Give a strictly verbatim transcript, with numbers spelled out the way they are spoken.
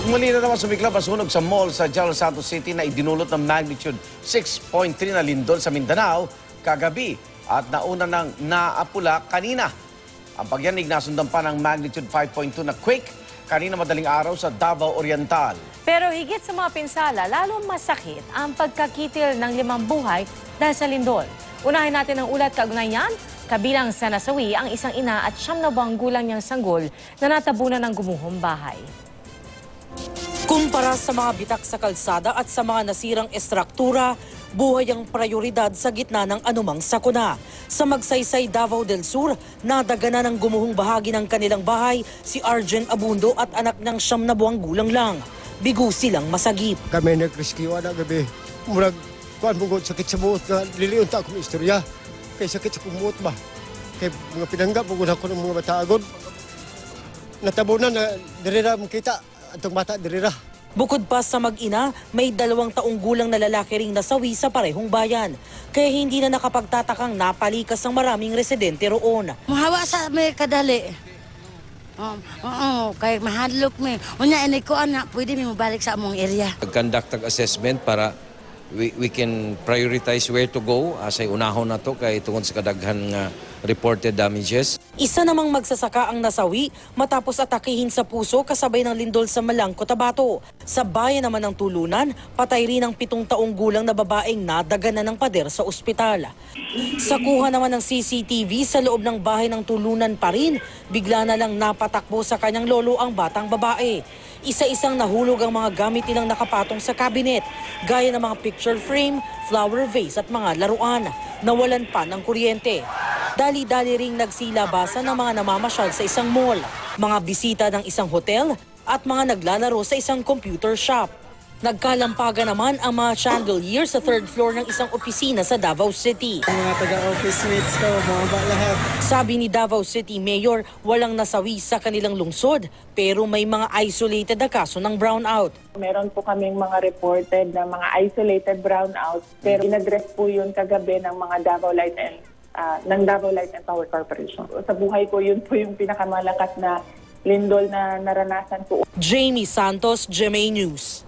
At muli na naman sumiklab ang sunog sa mall sa General Santos City na idinulot ng magnitude six point three na lindol sa Mindanao kagabi at nauna ng naapula kanina. Ang pagyanig nasundan pa ng magnitude five point two na quake kanina madaling araw sa Davao Oriental. Pero higit sa mga pinsala, lalong masakit ang pagkakitil ng limang buhay dahil sa lindol. Unahin natin ang ulat kaugnay niyan. Kabilang sa nasawi ang isang ina at siyam na buwang gulang niyang sanggol na natabunan ng gumuhong bahay. Kumpara sa mga bitak sa kalsada at sa mga nasirang estruktura, buhay ang prioridad sa gitna ng anumang sakuna. Sa Magsaysay, Davao del Sur, nadagana ng gumuhong bahagi ng kanilang bahay si Arjen Abundo at anak ng siyam na buwang gulang lang. Bigo silang masagip. Kami nag-rescue na gabi. Murag, kuan bugod, sakit sa buot na liliunta akong istorya. Kaya sakit sa kumuot ba? Kaya mga pinanggap, bugod ako ng mga bataagod. Natabunan na dirira makita. Atong mata, dirira. Bukod pa sa mag-ina, may dalawang taong gulang na lalaki ring nasawi sa parehong bayan. Kaya hindi na nakapagtatakang napalikas ang maraming residente roon. Mahawa sa may kadali. Oo, oh, oh, kaya mahadlok may. Unya, inay ko, anak, pwede may mabalik sa among area. Conduct ang assessment para we, we can prioritize where to go. Asay unahon na to, kaya tungon sa kadaghan nga reported damages. Isa namang magsasaka ang nasawi matapos atakihin sa puso kasabay ng lindol sa Malang, Cotabato. Sa bayan naman ng Tulunan, patay rin ang pitong taong gulang na babaeng nadagana ng pader sa ospital. Sa kuha naman ng C C T V sa loob ng bahay ng Tulunan pa rin, bigla na lang napatakbo sa kanyang lolo ang batang babae. Isa-isang nahulog ang mga gamit nilang nakapatong sa kabinet, gaya ng mga picture frame, flower vase at mga laruan. Nawalan pa ng kuryente. Dali-dali ring nagsilabasan ng mga namamasyal sa isang mall, mga bisita ng isang hotel at mga naglalaro sa isang computer shop. Nagkalampagan naman ang mga chandelier sa third floor ng isang opisina sa Davao City. Mga taga-office mates ko, mababa lahat. Sabi ni Davao City Mayor, walang nasawi sa kanilang lungsod pero may mga isolated na kaso ng brownout. Meron po kaming mga reported na mga isolated brownouts pero inadress po yun kagabi ng mga Davao Light and Uh, ng Davao Light and Power Corporation. Sa buhay ko, yun po yung pinakamalakas na lindol na naranasan ko. Jamie Santos, G M A News.